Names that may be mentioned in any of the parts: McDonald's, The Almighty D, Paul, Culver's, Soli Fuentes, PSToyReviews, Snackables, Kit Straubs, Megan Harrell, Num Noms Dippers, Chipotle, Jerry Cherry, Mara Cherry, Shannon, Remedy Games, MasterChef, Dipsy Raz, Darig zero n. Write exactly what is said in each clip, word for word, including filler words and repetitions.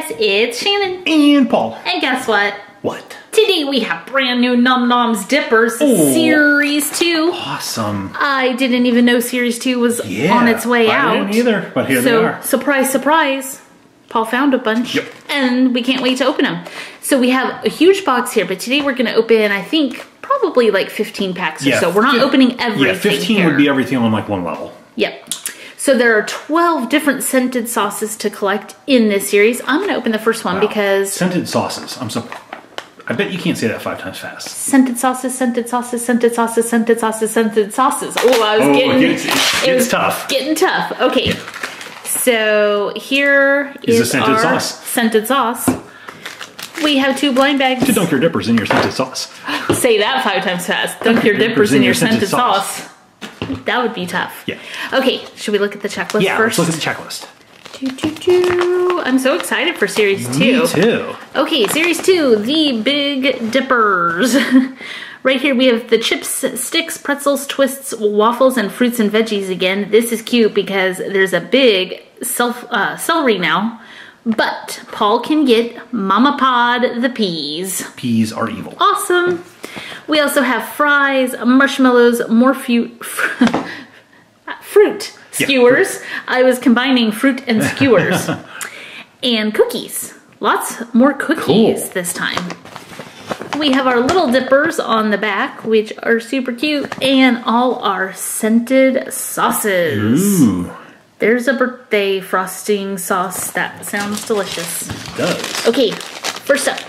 guys, it's Shannon and Paul. And guess what? What? Today we have brand new Num Noms Dippers, oh, Series two. Awesome. I didn't even know Series two was yeah, on its way I out. I didn't either, but here so, they are. Surprise, surprise. Paul found a bunch, yep, and we can't wait to open them. So we have a huge box here, but today we're going to open, I think, probably like fifteen packs or yeah, so. We're not opening everything Yeah, fifteen here. Would be everything on like one level. Yep. So there are twelve different scented sauces to collect in this series. I'm going to open the first one wow. because... Scented sauces. I'm so... I bet you can't say that five times fast. Scented sauces, scented sauces, scented sauces, scented sauces, scented sauces. Oh, I was oh, getting... It's, it's, it it's was tough. Getting tough. Okay. So here is, is scented our sauce. scented sauce. We have two blind bags. To dunk your dippers in your scented sauce. Say that five times fast. Dunk your dippers in, in your scented, scented sauce. sauce. That would be tough. Yeah. Okay, should we look at the checklist yeah, first? Yeah, let's look at the checklist. Do, do, do. I'm so excited for Series two. Me too. Okay, Series two, the Big Dippers. Right here we have the chips, sticks, pretzels, twists, waffles, and fruits and veggies again. This is cute because there's a big self, uh, celery now. But Paul can get Mama Pod the peas. Peas are evil. Awesome. We also have fries, marshmallows, more fruit, fruit skewers. Yeah, fruit. I was combining fruit and skewers. And cookies. Lots more cookies cool. this time. We have our little dippers on the back, which are super cute. And all our scented sauces. Ooh. There's a birthday frosting sauce. That sounds delicious. It does. Okay, first up,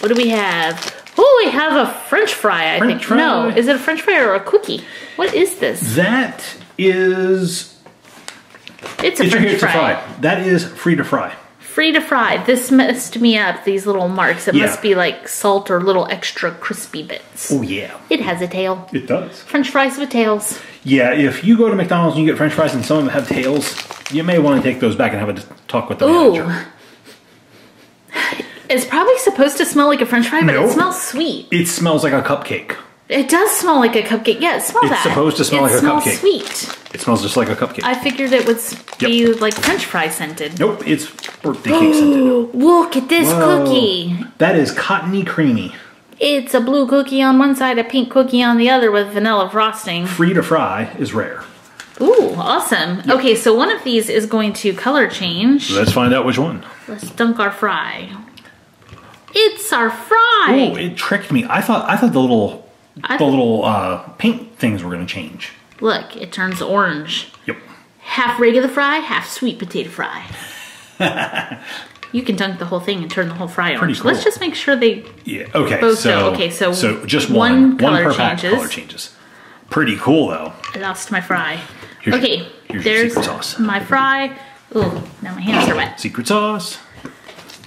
what do we have? Oh, we have a French fry, I French think. Fry. No, is it a French fry or a cookie? What is this? That is... It's a it's French fry. fry. That is free to fry. Free to fry. This messed me up, these little marks. It yeah. must be like salt or little extra crispy bits. Oh, yeah. It has a tail. It does. French fries with tails. Yeah, if you go to McDonald's and you get French fries and some of them have tails, you may want to take those back and have a talk with the Ooh. manager. It's probably supposed to smell like a French fry, but no. it smells sweet. It smells like a cupcake. It does smell like a cupcake. Yeah, it smells It's that. supposed to smell it like a cupcake. It smells sweet. It smells just like a cupcake. I figured it would be yep. like French fry scented. Nope, it's birthday cake scented. Look at this Whoa. cookie. That is cottony creamy. It's a blue cookie on one side, a pink cookie on the other with vanilla frosting. Free to fry is rare. Ooh, awesome. Yep. Okay, so one of these is going to color change. Let's find out which one. Let's dunk our fry. It's our fry. Ooh, it tricked me. I thought I thought the little I the little uh, paint things were going to change. Look, it turns orange. Yep. Half regular fry, half sweet potato fry. You can dunk the whole thing and turn the whole fry orange. Pretty cool. Let's just make sure they yeah. okay, both so, go. Okay, so, so just one, one color one per changes. Color changes. Pretty cool, though. I lost my fry. Here's okay, your, here's there's your secret sauce. my fry. Ooh, now my hands are wet. Secret sauce.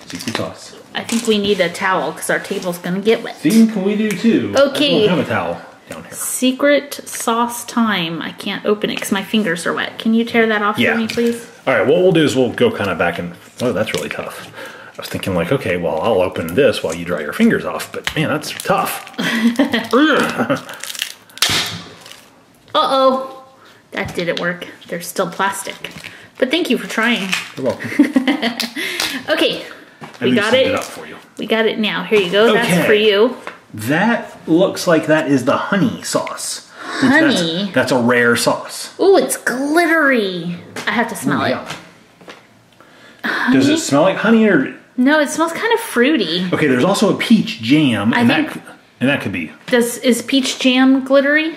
Secret sauce. I think we need a towel because our table's going to get wet. Think we do, too. Okay. I don't have a towel down here. Secret sauce time. I can't open it because my fingers are wet. Can you tear that off yeah. for me, please? All right, what we'll do is we'll go kind of back and... Oh, that's really tough. I was thinking like, okay, well, I'll open this while you dry your fingers off, but man, that's tough. Uh-oh. That didn't work. They're still plastic. But thank you for trying. You're welcome. Okay. We got it. Up for you. We got it now. Here you go. Okay. That's for you. That looks like that is the honey sauce. Honey? That's, that's a rare sauce. Ooh, it's glittery. I have to smell Ooh, yeah. it. Does it smell like honey or? No, it smells kind of fruity. Okay, there's also a peach jam, I and that and that could be. Does is peach jam glittery?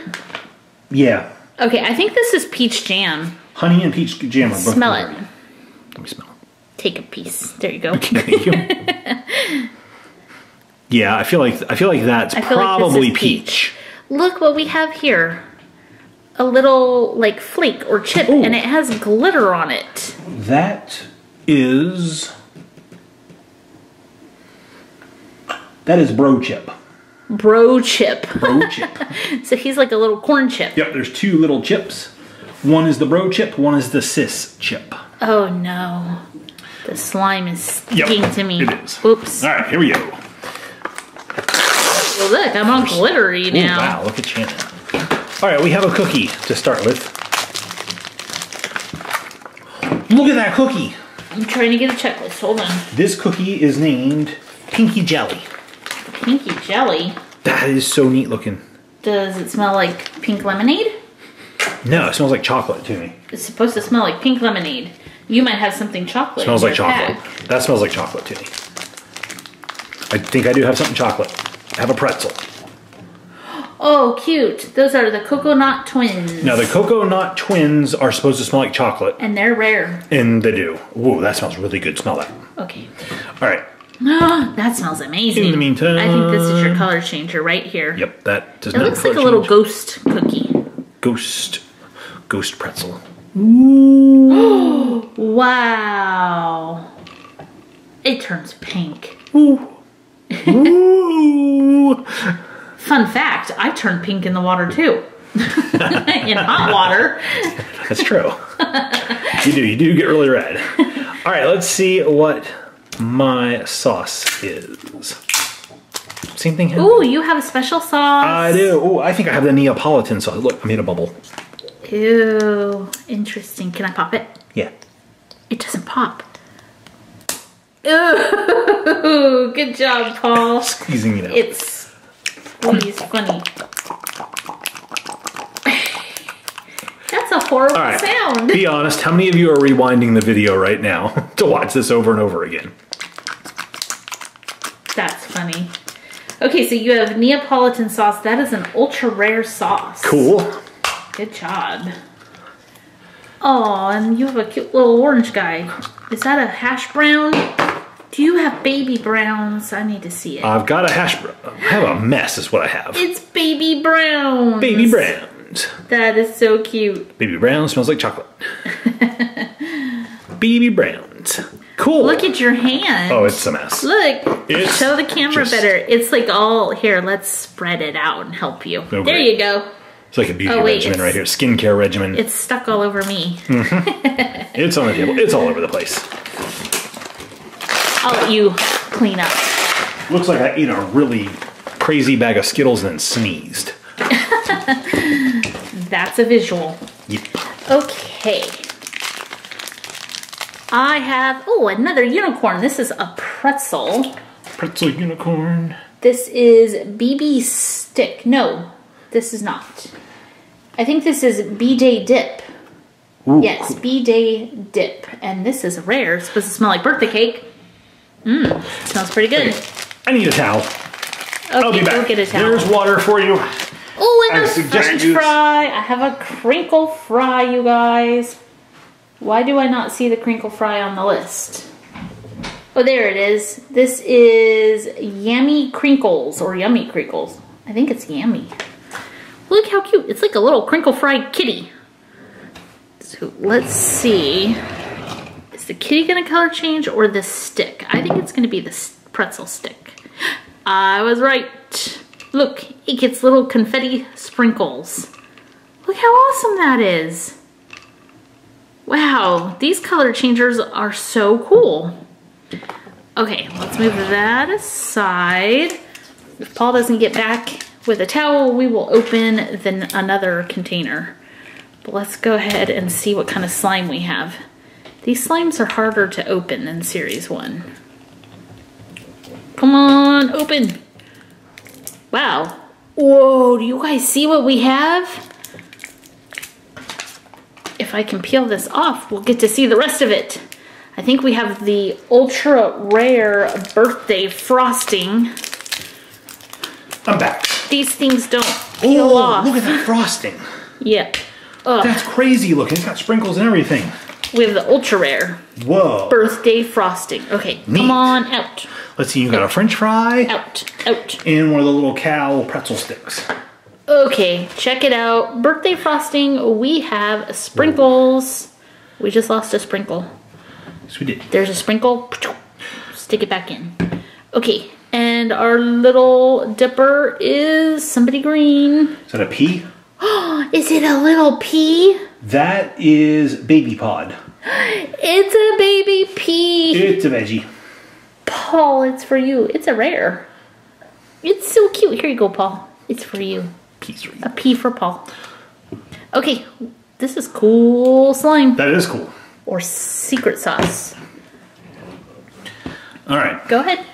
Yeah. Okay, I think this is peach jam. Honey and peach jam are both Smell glittery. it. Let me smell it. Take a piece. There you go. Okay. yeah, I feel like I feel like that's feel probably like peach. peach. Look what we have here. A little like flake or chip Ooh. and it has glitter on it. That is That is bro chip. Bro chip. Bro chip. So he's like a little corn chip. Yep, there's two little chips. One is the bro chip, one is the sis chip. Oh no. The slime is sticking yep, to me. It is. Oops. All right, here we go. Well, look, I'm all glittery now. Ooh, wow, look at Shannon. All right, we have a cookie to start with. Look at that cookie. I'm trying to get a checklist. Hold on. This cookie is named Pinky Jelly. Pinky Jelly? That is so neat looking. Does it smell like pink lemonade? No, it smells like chocolate to me. It's supposed to smell like pink lemonade. You might have something chocolate. It smells like chocolate. Pack. That smells like chocolate to me. I think I do have something chocolate. I have a pretzel. Oh, cute. Those are the Cocoa Nut Twins. Now, the Cocoa Nut Twins are supposed to smell like chocolate. And they're rare. And they do. Ooh, that smells really good. Smell that. Okay. All right. Oh, that smells amazing. In the meantime. I think this is your color changer right here. Yep, that does it not It looks like a little change. Ghost cookie. Ghost. Ghost pretzel. Ooh. Wow. It turns pink. Ooh. Ooh. Fun fact, I turn pink in the water too. In hot water. That's true. You do, you do get really red. All right, let's see what my sauce is. Same thing here. Ooh, you have a special sauce. I do. Ooh, I think I have the Neapolitan sauce. Look, I made a bubble. Ew, interesting. Can I pop it? Yeah. It doesn't pop. Ooh, good job, Paul. Squeezing it out. It's Please, funny. That's a horrible right. sound. Be honest, how many of you are rewinding the video right now to watch this over and over again? That's funny. Okay, so you have Neapolitan sauce. That is an ultra rare sauce. Cool. Good job. Oh, and you have a cute little orange guy. Is that a hash brown? Do you have baby browns? I need to see it. I've got a hash brown. I have a mess is what I have. It's baby browns. Baby browns. That is so cute. Baby brown smells like chocolate. Baby browns. Cool. Look at your hand. Oh, it's a mess. Look. It's Show the camera just... better. It's like all, here, let's spread it out and help you. Oh, there you go. It's like a beauty oh, wait, regimen right here. Skincare regimen. It's stuck all over me. Mm-hmm. It's on the table. It's all over the place. I'll let you clean up. Looks like I ate a really crazy bag of Skittles and then sneezed. That's a visual. Yep. Okay. I have, oh, another unicorn. This is a pretzel. Pretzel unicorn. This is B B stick. No, this is not. I think this is B J dip. Ooh, yes, cool. B J dip. And this is rare. It's supposed to smell like birthday cake. Mmm, smells pretty good. Okay. I need a towel. Okay, I'll be back. Go get a towel. There's water for you. Oh, and there's French fry. I have a crinkle fry, you guys. Why do I not see the crinkle fry on the list? Oh, there it is. This is Yummy Crinkles, or Yummy Crinkles. I think it's yummy. Look how cute. It's like a little crinkle fry kitty. So let's see. Is the kitty gonna color change or the stick? I think it's gonna be the pretzel stick. I was right. Look, it gets little confetti sprinkles. Look how awesome that is. Wow, these color changers are so cool. Okay, let's move that aside. If Paul doesn't get back with a towel, we will open then another container. But let's go ahead and see what kind of slime we have. These slimes are harder to open than series one. Come on, open. Wow. Whoa, do you guys see what we have? If I can peel this off, we'll get to see the rest of it. I think we have the ultra rare birthday frosting. I'm back. These things don't peel oh, off. Look at that frosting. Yep. Ugh. That's crazy looking. It's got sprinkles and everything. We have the ultra rare. Whoa. Birthday frosting. Okay, Neat. Come on out. Let's see, you got out. a French fry. Out, out. And one of the little cow pretzel sticks. Okay, check it out. Birthday frosting, we have sprinkles. Whoa. We just lost a sprinkle. Yes, we did. There's a sprinkle. Stick it back in. Okay, and our little dipper is somebody green. Is that a pea? Is it a little pea? That is baby pod. It's a baby pea. It's a veggie. Paul, it's for you. It's a rare. It's so cute. Here you go, Paul. It's for you. Pea's for you. A pea for Paul. Okay, this is cool slime. That is cool. Or secret sauce. All right. Go ahead.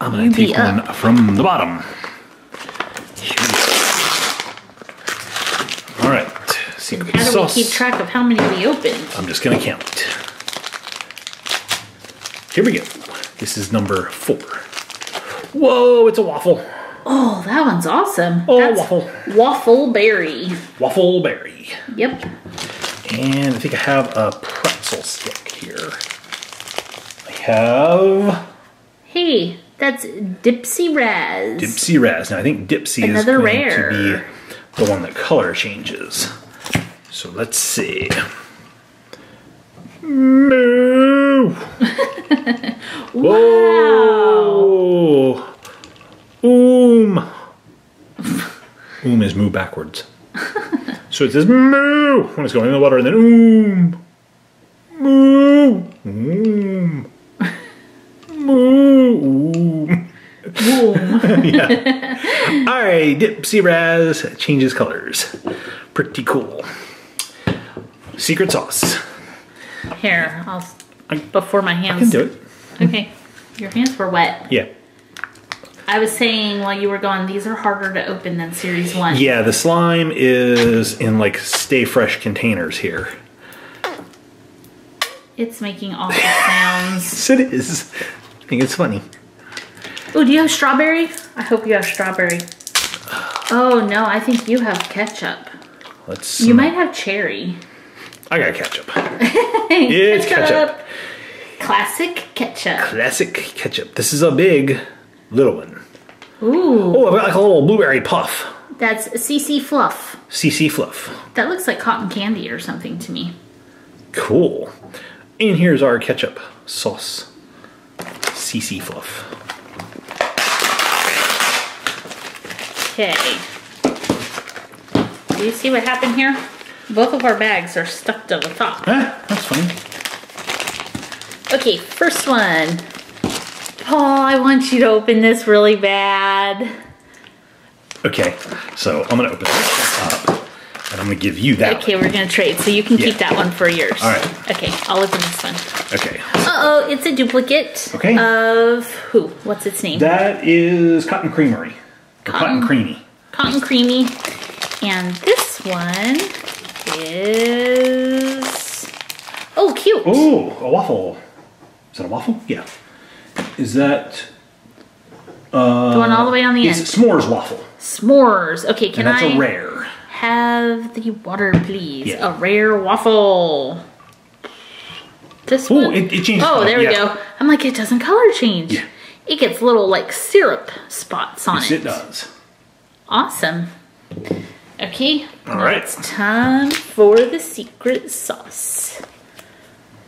I'm gonna you take one up. From the bottom. Here we go. All right. See how do sauce. We keep track of how many we opened? I'm just gonna count. Here we go. This is number four. Whoa! It's a waffle. Oh, that one's awesome. Oh, that's waffle. Waffle berry. Waffle berry. Yep. And I think I have a pretzel stick here. I have... Hey, that's Dipsy Raz. Dipsy Raz. Now, I think Dipsy Another is going rare. To be the one that color changes. So, let's see. No! Whoa! Oom. Oom is moo backwards. So it says moo when it's going in the water, and then oom. Moo. Oom. Moo. Oom. Yeah. All right, Dipsy Raz changes colors. Pretty cool. Secret sauce. Here, I'll. Before my hands. I can do it. Okay. Your hands were wet. Yeah. I was saying while you were gone, these are harder to open than series one. Yeah, the slime is in like stay fresh containers here. It's making awful sounds. Yes, it is. I think it's funny. Oh, do you have strawberry? I hope you have strawberry. Oh no, I think you have ketchup. Let's. You might have cherry. I got ketchup. It's ketchup. ketchup. Classic ketchup. Classic ketchup. This is a big. Little one. Ooh. Oh, I've got like a little blueberry puff. That's C C Fluff. C C Fluff. That looks like cotton candy or something to me. Cool. And here's our ketchup sauce. C C Fluff. Okay. Do you see what happened here? Both of our bags are stuck to the top. Eh, that's funny. Okay, first one. Paul, I want you to open this really bad. Okay, so I'm gonna open this up and I'm gonna give you that Okay, one. We're gonna trade, so you can yeah. keep that one for yours. All right. Okay, I'll open this one. Okay. Uh-oh, it's a duplicate okay. of who? What's its name? That is Cotton Creamery. Cotton, Cotton Creamy. Cotton Creamy. And this one is... Oh, cute. Oh, a waffle. Is that a waffle? Yeah. Is that uh, the one all the way on the end? It's s'mores waffle. S'mores. Okay, can and that's I a rare. Have the water, please? Yeah. A rare waffle. This Ooh, one. It, it changes. Oh, color. There we yeah. go. I'm like, it doesn't color change. Yeah. It gets little like syrup spots on yes, it. It does. Awesome. Okay. All right. It's time for the secret sauce.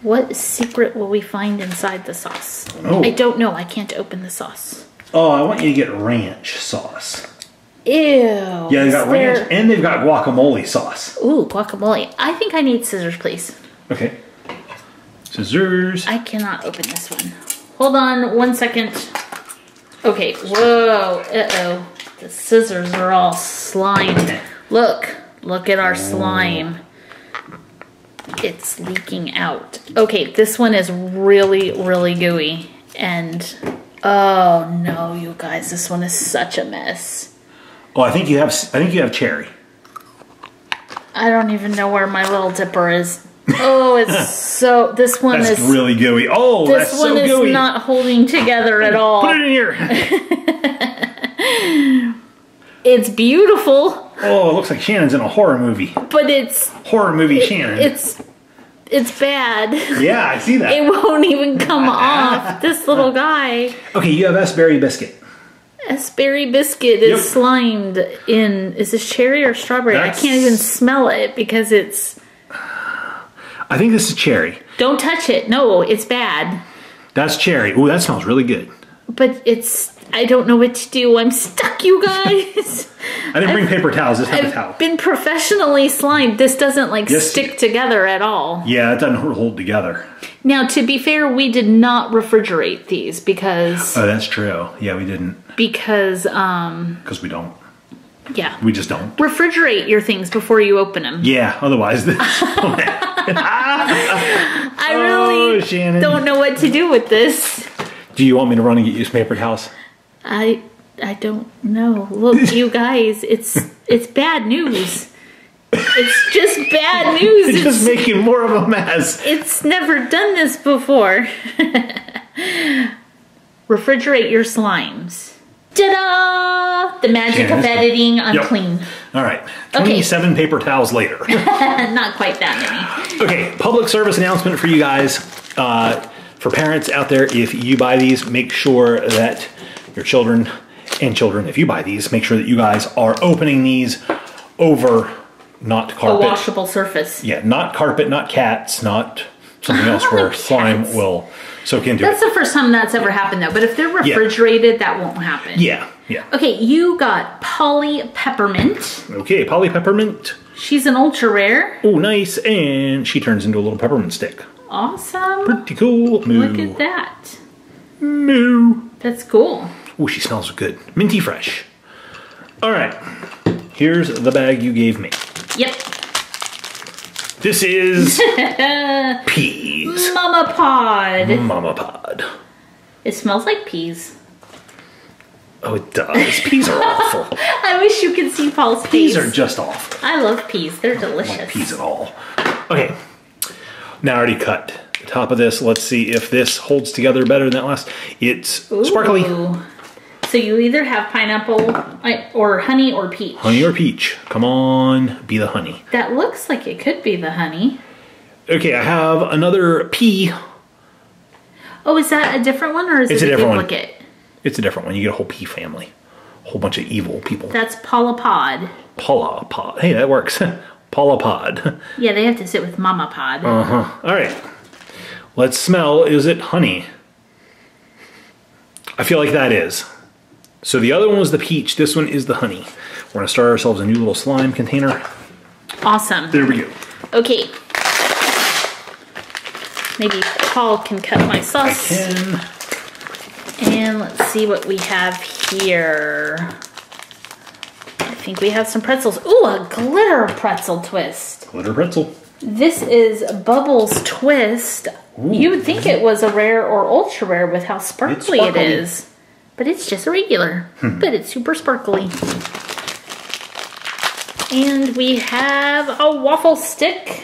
What secret will we find inside the sauce? Oh. I don't know. I can't open the sauce. Oh, I want you to get ranch sauce. Ew. Yeah, they've got there... ranch and they've got guacamole sauce. Ooh, guacamole. I think I need scissors, please. Okay. Scissors. I cannot open this one. Hold on one second. Okay. Whoa. Uh-oh. The scissors are all slimed. Look. Look at our slime. It's leaking out. Okay, this one is really, really gooey. And, oh no, you guys, this one is such a mess. Oh, I think you have, I think you have cherry. I don't even know where my little dipper is. Oh, it's so, this one that's is. That's really gooey. Oh, that's so gooey. This one is not holding together at all. Put it in here. It's beautiful. Oh, it looks like Shannon's in a horror movie. But it's... Horror movie it, Shannon. It's it's bad. Yeah, I see that. It won't even come off, this little guy. Okay, you have Asberry Biscuit. Asberry Biscuit is yep. slimed in... Is this cherry or strawberry? That's... I can't even smell it because it's... I think this is cherry. Don't touch it. No, it's bad. That's cherry. Ooh, that smells really good. But it's... I don't know what to do. I'm stuck, you guys. I didn't bring I've, paper towels. Just have I've a towel. I've been professionally slimed. This doesn't like yes. stick together at all. Yeah, it doesn't hold together. Now, to be fair, we did not refrigerate these because... Oh, that's true. Yeah, we didn't. Because... um. Because we don't. Yeah. We just don't. Refrigerate your things before you open them. Yeah, otherwise... This, oh, I really oh, don't know what to do with this. Do you want me to run and get you some paper towels? I I don't know. Look, you guys, it's it's bad news. It's just bad news. It's, it's just making more of a mess. It's never done this before. Refrigerate your slimes. Ta-da! The magic yeah, of editing on yep. clean. All right. twenty-seven okay. paper towels later. Not quite that many. Okay, public service announcement for you guys. Uh, for parents out there, if you buy these, make sure that your children and children, if you buy these, make sure that you guys are opening these over not carpet. A washable surface. Yeah, not carpet, not cats, not something else where cats. slime will... soak into that's it. The first time that's ever happened though, but if they're refrigerated, yeah. that won't happen. Yeah, yeah. Okay, you got Polly Peppermint. Okay, Polly Peppermint. She's an ultra rare. Oh, nice, and she turns into a little peppermint stick. Awesome. Pretty cool. Moo. Look at that. Moo. That's cool. Oh, she smells good. Minty fresh. All right, here's the bag you gave me. Yep. This is peas. Mama Pod. Mama Pod. It smells like peas. Oh, it does. Peas are awful. I wish you could see Paul's peas. Peas are just awful. I love peas. They're delicious. I don't like peas at all. Okay. Now I already cut the top of this. Let's see if this holds together better than that last. It's Ooh. sparkly. So you either have pineapple or honey or peach. Honey or peach. Come on, be the honey. That looks like it could be the honey. Okay, I have another pea. Oh, is that a different one or is it a duplicate? It's a different one. You get a whole pea family. A whole bunch of evil people. That's Polypod. Polypod. Hey, that works. Polypod. Yeah, they have to sit with Mama Pod. Uh-huh. All right. Let's smell. Is it honey? I feel like that is. So the other one was the peach, this one is the honey. We're gonna start ourselves a new little slime container. Awesome. There we go. Okay. Maybe Paul can cut my sauce. I can. And let's see what we have here. I think we have some pretzels. Ooh, a glitter pretzel twist. Glitter pretzel. This is Bubbles Twist. Ooh. You would think it was a rare or ultra rare with how sparkly, sparkly. it is. But it's just a regular, hmm. but it's super sparkly. And we have a waffle stick.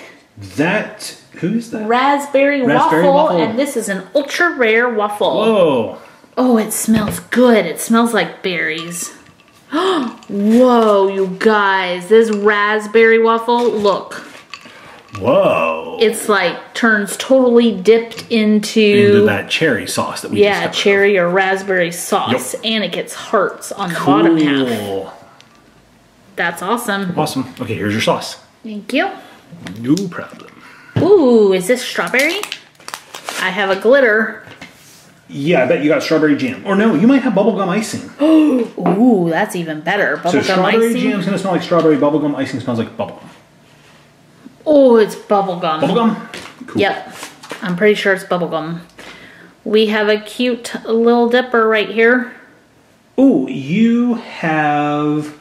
That, who is that? Raspberry, Raspberry waffle, waffle, and this is an ultra rare waffle. Whoa. Oh, it smells good. It smells like berries. Whoa, you guys, this raspberry waffle, look. Whoa. It's like turns totally dipped into... into that cherry sauce that we yeah, just Yeah, cherry or raspberry sauce. Yep. And it gets hearts on cool. the bottom half. That's awesome. Awesome. Okay, here's your sauce. Thank you. No problem. Ooh, is this strawberry? I have a glitter. Yeah, I bet you got strawberry jam. Or no, you might have bubblegum icing. Ooh, that's even better. Bubblegum icing. So strawberry icing. jam's going to smell like strawberry. Bubblegum icing smells like bubblegum. Oh, it's bubblegum. Bubblegum? Cool. Yep. I'm pretty sure it's bubblegum. We have a cute little dipper right here. Oh, you have...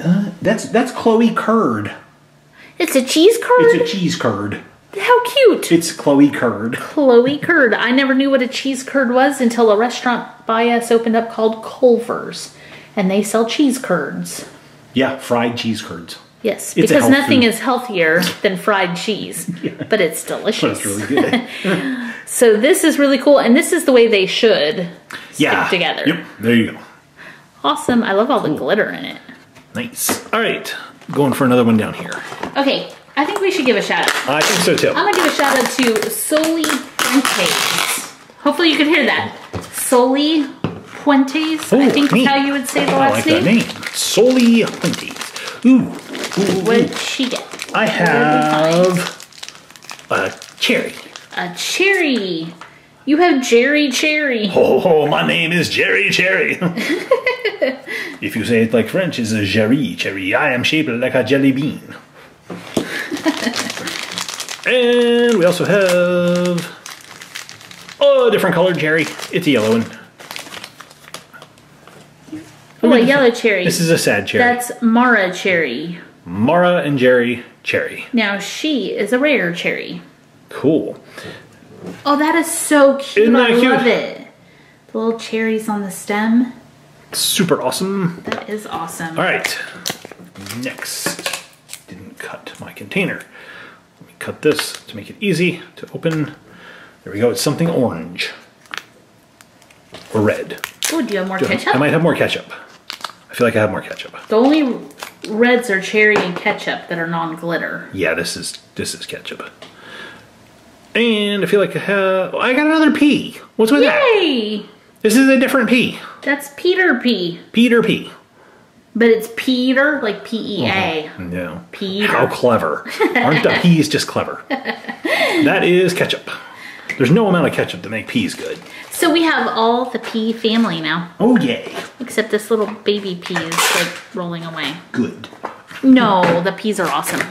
Uh, that's that's Chloe curd. It's a cheese curd? It's a cheese curd. How cute. It's Chloe curd. Chloe curd. I never knew what a cheese curd was until a restaurant by us opened up called Culver's. And they sell cheese curds. Yeah, fried cheese curds. Yes, it's because nothing food. is healthier than fried cheese, yeah. but it's delicious. That's really good. So this is really cool, and this is the way they should yeah. stick together. Yep, there you go. Awesome. I love all cool. the glitter in it. Nice. All right, going for another one down here. Okay, I think we should give a shout out. I think so too. I'm going to give a shout out to Soli Fuentes. Hopefully you can hear that. Soli Fuentes, Ooh, I think neat. is how you would say the I last like name. That name. Soli Fuentes. Ooh. Ooh. What did she get? I have a cherry. A cherry. You have Jerry Cherry. Oh, my name is Jerry Cherry. If you say it like French, it's a Jerry Cherry. I am shaped like a jelly bean. And we also have a different colored cherry. It's a yellow one. Oh, a yellow cherry. This is a sad cherry. That's Mara Cherry. Mara and Jerry Cherry. Now she is a rare cherry. Cool. Oh, that is so cute. Isn't that I cute? love it. The little cherries on the stem. Super awesome. That is awesome. All right. Next. Didn't cut my container. Let me cut this to make it easy to open. There we go. It's something orange. Or red. Oh, do you have more do ketchup? I, I might have more ketchup. I feel like I have more ketchup. The only reds are cherry and ketchup that are non-glitter. Yeah, this is this is ketchup. And I feel like I have... I got another P. What's with Yay. that? Yay! This is a different P. That's Peter P. Peter P. But it's Peter, like P E A. Oh, no. Peter. How clever. Aren't the P's just clever? That is ketchup. There's no amount of ketchup to make peas good. So we have all the pea family now. Oh, yay. Except this little baby pea is like rolling away. Good. No, the peas are awesome.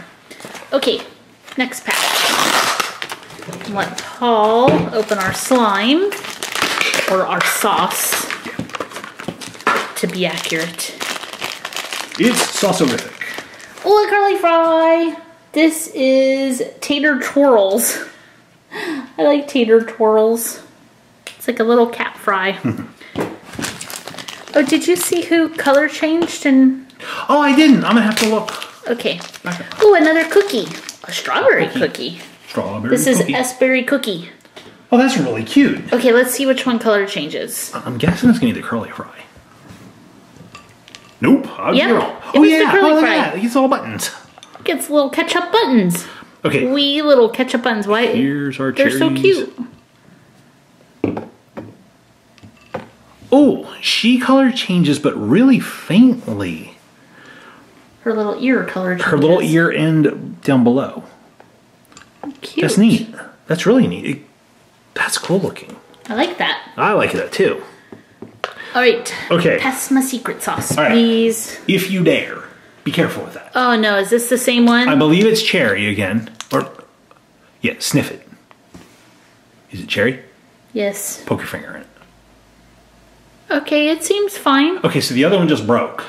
Okay, next pack. Let Paul open our slime, or our sauce, to be accurate. It's sauce-o-rific. Oh, a curly fry. This is tater twirls. I like tater twirls. It's like a little cat fry. Oh, did you see who color changed? And oh, I didn't. I'm gonna have to look. Okay. Oh, another cookie. A strawberry cookie. cookie. Strawberry. This is cookie. Asbury cookie. Oh, that's really cute. Okay, let's see which one color changes. I'm guessing it's gonna be the curly fry. Nope. I was yep. wrong. Oh was yeah. The curly oh, look fry. At that. He's all buttons. Gets little ketchup buttons. Okay. Wee little ketchup buns. Why? Here's our cherries. They're so cute. Oh, she color changes, but really faintly. Her little ear color changes. Her little ear end down below. Cute. That's neat. That's really neat. It, that's cool looking. I like that. I like that too. All right. Okay. Pass my secret sauce, right. please. If you dare. Be careful with that. Oh no, is this the same one? I believe it's cherry again. Or, yeah, sniff it. Is it cherry? Yes. Poke your finger in it. Okay, it seems fine. Okay, so the other one just broke.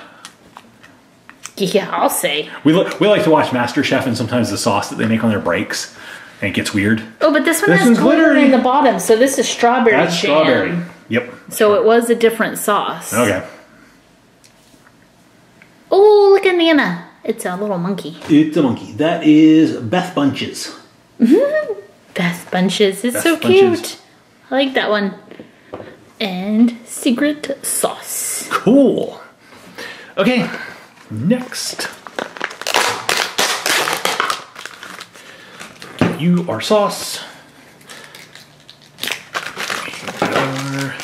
Yeah, I'll say. We, we like to watch MasterChef and sometimes the sauce that they make on their breaks, and it gets weird. Oh, but this one this has glitter in the bottom, so this is strawberry That's jam. strawberry. Yep. So it was a different sauce. Okay. Oh, look at Nana. It's a little monkey. It's a monkey. That is Beth Bunches. Mm-hmm. Beth Bunches. It's Beth so Bunches. cute. I like that one. And secret sauce. Cool. Okay, next. Give you our sauce. Our...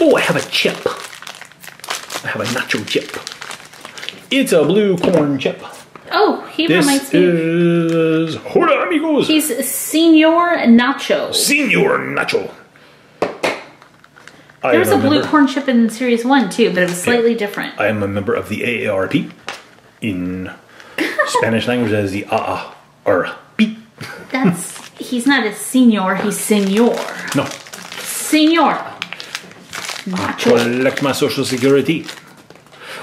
Oh, I have a chip. I have a nacho chip. It's a blue corn chip. Oh, he this reminds me. This is Hola Amigos. He's Señor Nacho. Señor Nacho. I there was a, a blue corn chip in series one too, but it was slightly yeah. different. I am a member of the A A R P, in Spanish language as the A A R P. That's he's not a señor, he's señor. No. Señor Nacho. I collect my social security.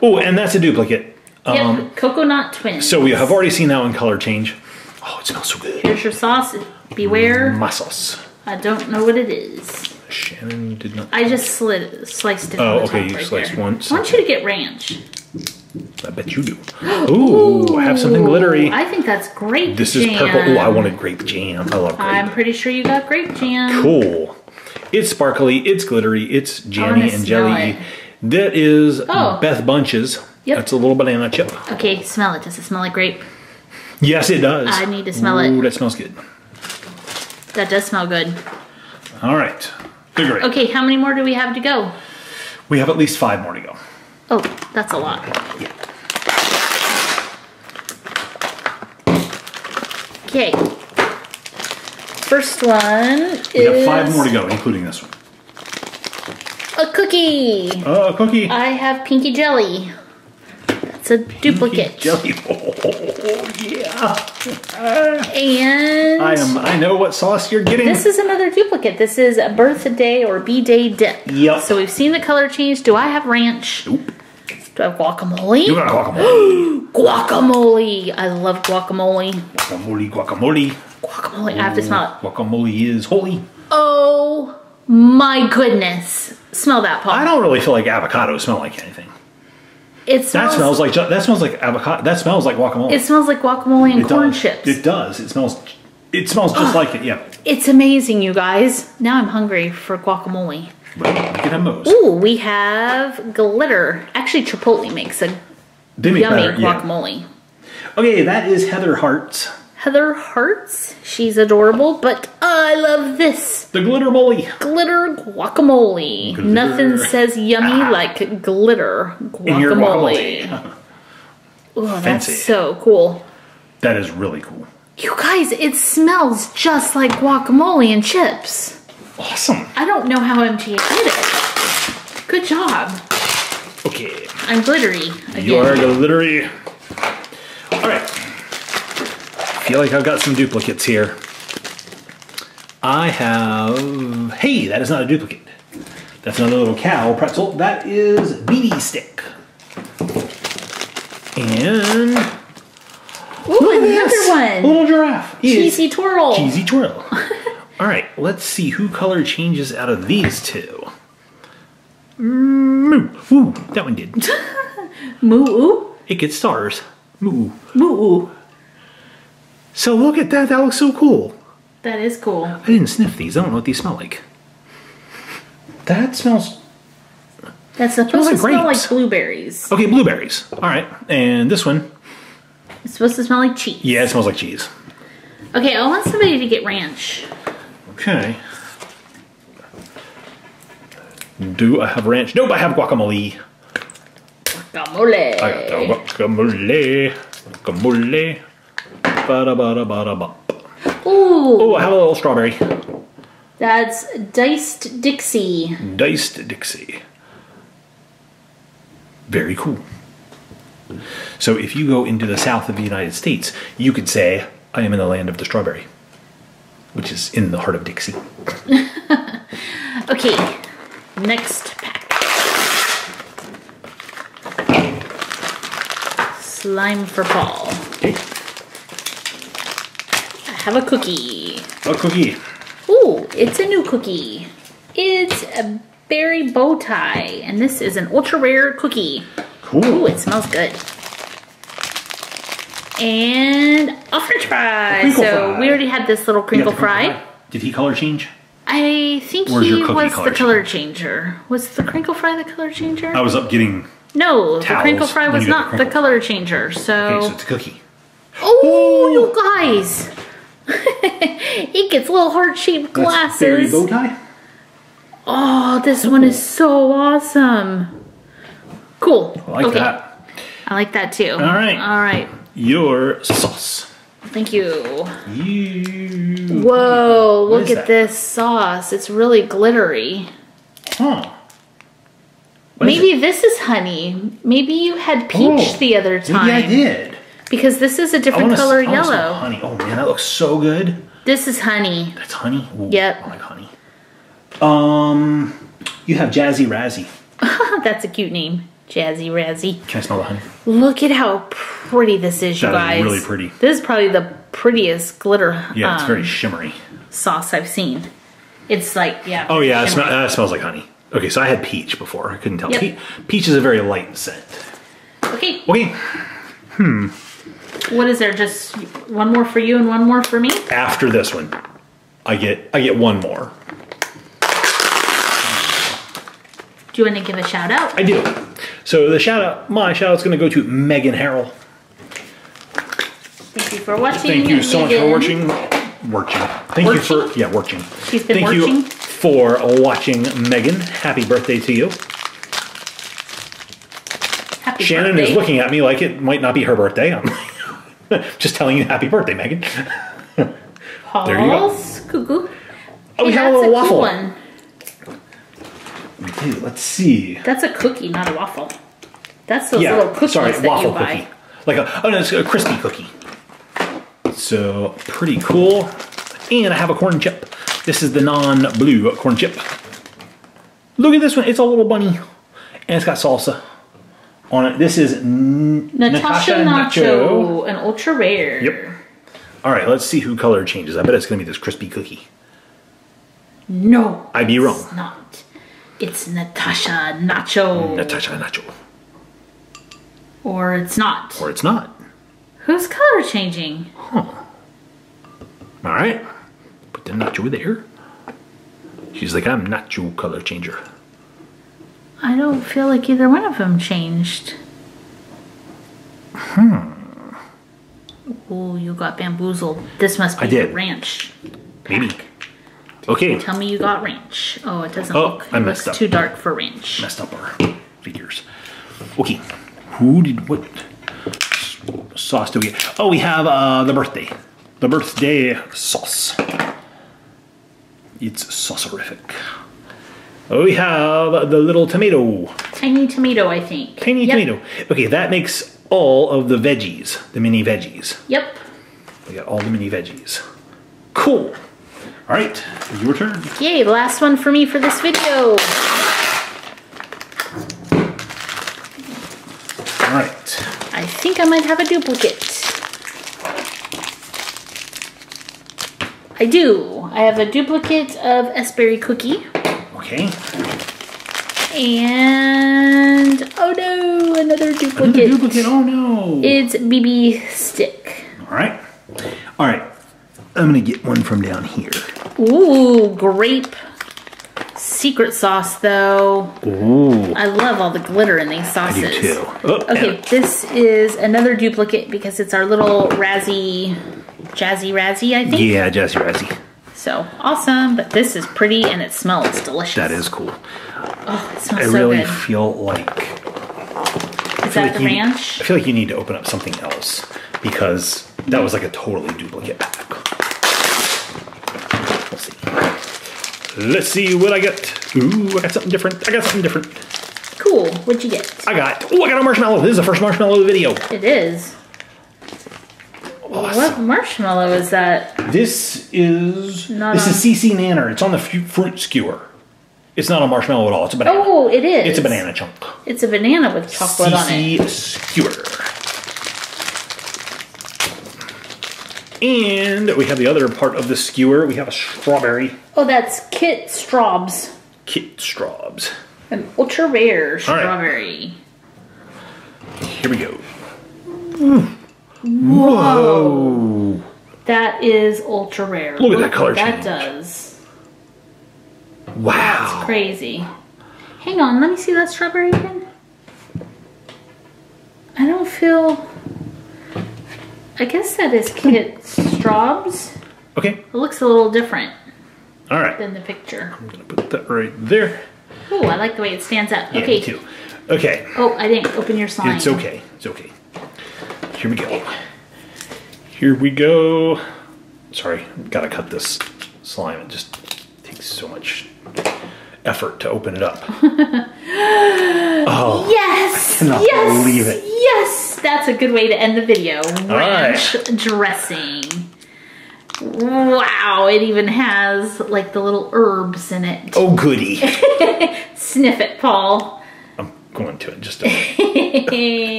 Oh, and that's a duplicate. Yep, um, Coconut Twins. So we have already seen that one color change. Oh, it smells so good. Here's your sauce. Beware. My sauce. I don't know what it is. Shannon did not. I just slid, sliced it. Oh, okay, you right sliced there. once. I want you to get ranch. I bet you do. Ooh, Ooh, I have something glittery. I think that's grape this jam. This is purple. Oh, I wanted grape jam. I love grape. I'm pretty sure you got grape jam. Cool. It's sparkly. It's glittery. It's jammy and jelly. It. That is oh. Beth Bunches. Yep. That's a little banana chip. Okay, smell it. Does it smell like grape? Yes, it does. I need to smell Ooh, it. That smells good. That does smell good. All right. Figure it. Okay, how many more do we have to go? We have at least five more to go. Oh, that's a lot. Yeah. Okay. First one is... We have five more to go, including this one. A cookie. Oh, a cookie. I have Pinky Jelly. That's a Pinky duplicate. Jelly. Oh, yeah. And I am. I know what sauce you're getting. This is another duplicate. This is a birthday or B-day dip. Yep. So we've seen the color change. Do I have ranch? Nope. Do I have guacamole? You got guacamole. Guacamole. I love guacamole. Guacamole. Guacamole. Guacamole. Ooh, I have to smell it. Guacamole is holy. Oh my goodness. Smell that, Paul. I don't really feel like avocados smell like anything. It smells, that smells like that smells like avocado. That smells like guacamole. It smells like guacamole and it corn does. chips. It does. It smells. It smells just oh, like it. Yeah. It's amazing, you guys. Now I'm hungry for guacamole. Well, we can have those. Ooh, we have glitter. Actually, Chipotle makes a Demi yummy better, guacamole. Yeah. Okay, that is Heather Hartz. Heather Hartz. She's adorable, but I love this. The glitter moly. Glitter guacamole. Glitter. Nothing says yummy ah. like glitter guacamole. In your guacamole. Ooh, fancy. That's so cool. That is really cool. You guys, it smells just like guacamole and chips. Awesome. I don't know how M T A did it. Good job. Okay. I'm glittery again. You are glittery. All right. I feel like I've got some duplicates here. I have... Hey, that is not a duplicate. That's another little cow pretzel. That is B B stick. And... Ooh, another one! A little giraffe. Cheesy twirl. Cheesy twirl. All right, let's see who color changes out of these two. Moo. Ooh, that one did. Moo. It gets stars. Moo. Moo. So look at that. That looks so cool. That is cool. I didn't sniff these. I don't know what these smell like. That smells... That's supposed smells like to smell grapes. like blueberries. Okay, blueberries. All right. And this one... It's supposed to smell like cheese. Yeah, it smells like cheese. Okay, I want somebody to get ranch. Okay. Do I have ranch? Nope, I have guacamole. Guacamole. I got the guacamole. Guacamole. Ba ba da ba da ba. Ooh. Oh, I have a little strawberry. That's Diced Dixie. Diced Dixie. Very cool. So if you go into the south of the United States, you could say, I am in the land of the strawberry, which is in the heart of Dixie. Okay, next pack. Slime for Paul. Okay. I have a cookie. A cookie. Ooh, it's a new cookie. It's a berry bow tie, and this is an ultra rare cookie. Cool. Ooh, it smells good. And a french fry. A so fry. We already had this little crinkle fry. fry. Did he color change? I think or he was the color changer. Was the crinkle fry the color changer? I was up getting No, the crinkle fry was not the, the color changer. So, okay, so it's a cookie. Oh, you guys. It gets little heart-shaped glasses. Berry bow tie? Oh, this oh. one is so awesome. Cool. I like okay. that. I like that too. All right. All right. Your sauce. Thank you. You. Whoa, what look at that? this sauce. It's really glittery. Huh. What Maybe is this is honey. Maybe you had peach oh, the other time. Yeah, I did. Because this is a different color I yellow. Honey. Oh man, that looks so good. This is honey. That's honey? Ooh, yep. I like honey. Um, you have Jazzy Razzie. That's a cute name. Jazzy Razzie. Can I smell the honey? Look at how pretty this is, you guys. That is really pretty. This is probably the prettiest glitter. Yeah, it's um, very shimmery. Sauce I've seen. It's like, yeah. Oh, yeah, it, sm uh, it smells like honey. Okay, so I had peach before. I couldn't tell. Yep. Pe peach is a very light scent. Okay. Okay. Hmm. What is there? Just one more for you and one more for me? After this one, I get I get one more. Do you want to give a shout out? I do. So the shout out, my shout out's going to go to Megan Harrell. Thank you for watching. Thank you so Megan. much for watching. Watching. Thank watching? you for yeah, watching. She's been Thank watching. you for watching, Megan. Happy birthday to you. Happy Shannon birthday. is looking at me like it might not be her birthday. I'm just telling you, happy birthday, Megan. Paul's there you go. Cuckoo. Oh, hey, we have a little a waffle. Cool one. Hey, let's see. That's a cookie, not a waffle. That's those yeah, little cookies sorry, that waffle you buy. Cookie. Like a, oh no, it's a crispy cookie. So pretty cool. And I have a corn chip. This is the non-blue corn chip. Look at this one. It's a little bunny, and it's got salsa on it. This is Natasha, Natasha Nacho, Nacho, an ultra rare. Yep. All right, let's see who color changes. I bet it's going to be this crispy cookie. No. I'd be wrong. It's not. It's Natasha Nacho. Natasha Nacho. Or it's not. Or it's not. Who's color changing? Huh. All right. Put the nacho there. She's like, I'm nacho color changer. I don't feel like either one of them changed. Hmm. Oh, you got bamboozled. This must be I did. The ranch. Maybe. Okay. You tell me you got ranch. Oh, it doesn't oh, look. I messed it looks up. Too dark for ranch. Messed up our figures. Okay. Who did what sauce do we get? Oh, we have uh, the birthday. The birthday sauce. It's saucerific. Oh, we have the little tomato. Tiny tomato, I think. Tiny yep. tomato. Okay, that makes all of the veggies, the mini veggies. Yep. We got all the mini veggies. Cool. All right, your turn. Yay, the last one for me for this video. All right. I think I might have a duplicate. I do. I have a duplicate of Sberry Cookie. Okay. And, oh no, another duplicate. Another duplicate, oh no. It's B B Stick. All right. All right, I'm gonna get one from down here. Ooh, grape secret sauce though. Ooh. I love all the glitter in these sauces. I do too. Oh, okay, yeah. This is another duplicate because it's our little Razzie, Jazzy Razzie, I think. Yeah, Jazzy Razzie. So awesome, but this is pretty and it smells delicious. That is cool. Oh, it smells I so really good. I really feel like... Is that like the you, ranch? I feel like you need to open up something else because that was like a totally duplicate pack. Let's see. Let's see what I got. Ooh, I got something different. I got something different. Cool. What'd you get? I got... Ooh, I got a marshmallow. This is the first marshmallow of the video. It is. Awesome. What marshmallow is that? This is not this on... is C C Nanner. It's on the fruit skewer. It's not a marshmallow at all. It's a banana. Oh, it is. It's a banana chunk. It's a banana with chocolate on it. C C skewer. And we have the other part of the skewer. We have a strawberry. Oh, that's Kit Straubs. Kit Straubs. An ultra rare strawberry. All right. Here we go. Mm. Whoa. Whoa! That is ultra rare. Look at that color change. That does. Wow. That's crazy. Hang on, let me see that strawberry again. I don't feel... I guess that is Kit Straubs. Okay. It looks a little different. All right. Than the picture. I'm going to put that right there. Oh, I like the way it stands up. Yeah, okay. Me too. Okay. Oh, I didn't open your slime. It's okay. It's okay. Here we go. Here we go. Sorry, gotta cut this slime. It just takes so much effort to open it up. Oh, yes! I cannot yes, believe it. Yes! That's a good way to end the video. Ranch right. dressing. Wow, it even has like the little herbs in it. Oh, goody. Sniff it, Paul. Going to it just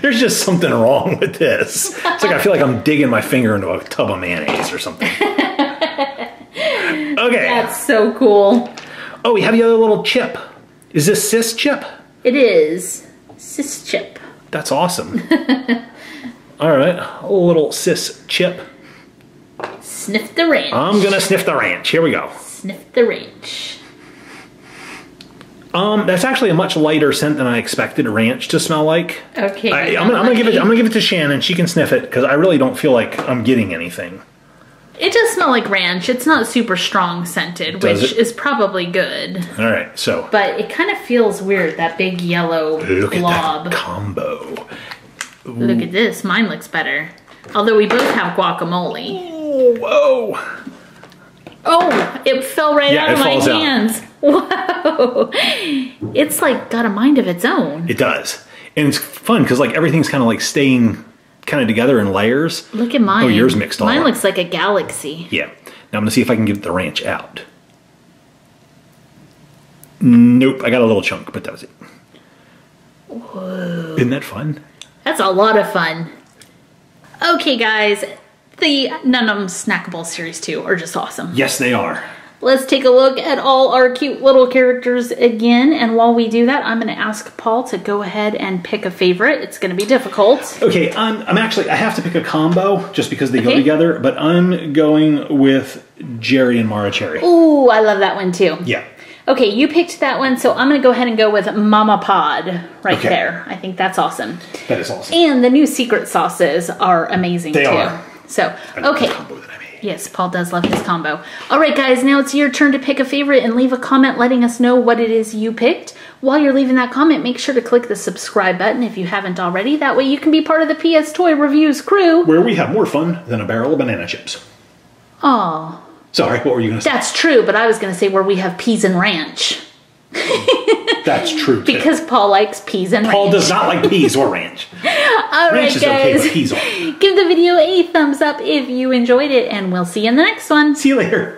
there's just something wrong with this. It's like I feel like I'm digging my finger into a tub of mayonnaise or something. Okay, that's so cool. Oh, we have the other little chip. Is this Sis Chip? It is Sis Chip. That's awesome. All right, a little Sis Chip. Sniff the ranch. I'm gonna sniff the ranch. Here we go. Sniff the ranch. Um, that's actually a much lighter scent than I expected ranch to smell like. Okay. I, I'm, gonna, I'm gonna give it. I'm gonna give it to Shannon. She can sniff it because I really don't feel like I'm getting anything. It does smell like ranch. It's not super strong scented, does which it? Is probably good. All right. So. But it kind of feels weird. That big yellow Look blob at that combo. Ooh. Look at this. Mine looks better. Although we both have guacamole. Ooh, whoa. Oh! It fell right yeah, out of my hands. Out. Whoa! It's like got a mind of its own. It does, and it's fun because like everything's kind of like staying kind of together in layers. Look at mine. Oh, yours mixed all up. Mine looks like a galaxy. Yeah. Now I'm gonna see if I can get the ranch out. Nope, I got a little chunk, but that was it. Whoa! Isn't that fun? That's a lot of fun. Okay, guys. the Num Noms Snackable series too are just awesome. Yes, they are. Let's take a look at all our cute little characters again. And while we do that, I'm going to ask Paul to go ahead and pick a favorite. It's going to be difficult. Okay, I'm, I'm actually, I have to pick a combo just because they okay. go together, but I'm going with Jerry and Mara Cherry. Ooh, I love that one too. Yeah. Okay, you picked that one, so I'm going to go ahead and go with Mama Pod right okay. there. I think that's awesome. That is awesome. And the new secret sauces are amazing they too. They are. So, I love okay. the combo that I made. Yes, Paul does love his combo. All right, guys, now it's your turn to pick a favorite and leave a comment letting us know what it is you picked. While you're leaving that comment, make sure to click the subscribe button if you haven't already. That way you can be part of the P S Toy Reviews crew, where we have more fun than a barrel of banana chips. Oh. Sorry, what were you going to say? That's true, but I was going to say where we have peas and ranch. That's true, too. Because Paul likes peas and Paul ranch. Paul does not like peas or ranch. All ranch right, is guys. Okay, but peas aren't. Give the video a thumbs up if you enjoyed it, and we'll see you in the next one. See you later.